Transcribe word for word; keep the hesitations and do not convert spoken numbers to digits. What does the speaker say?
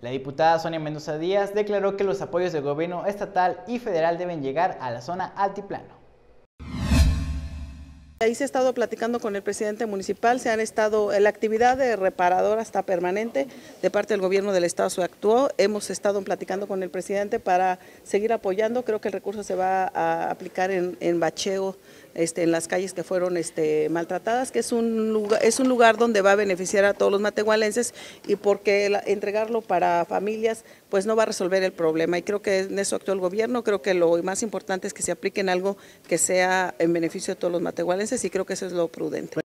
La diputada Sonia Mendoza Díaz declaró que los apoyos del gobierno estatal y federal deben llegar a la zona altiplano. Ahí se ha estado platicando con el presidente municipal, se han estado, la actividad de reparador está permanente, de parte del gobierno del estado se actuó, hemos estado platicando con el presidente para seguir apoyando, creo que el recurso se va a aplicar en, en bacheo, este, en las calles que fueron este, maltratadas, que es un, lugar, es un lugar donde va a beneficiar a todos los matehualenses y porque la, entregarlo para familias pues no va a resolver el problema y creo que en eso actuó el gobierno, creo que lo más importante es que se aplique en algo que sea en beneficio de todos los matehualenses y creo que eso es lo prudente.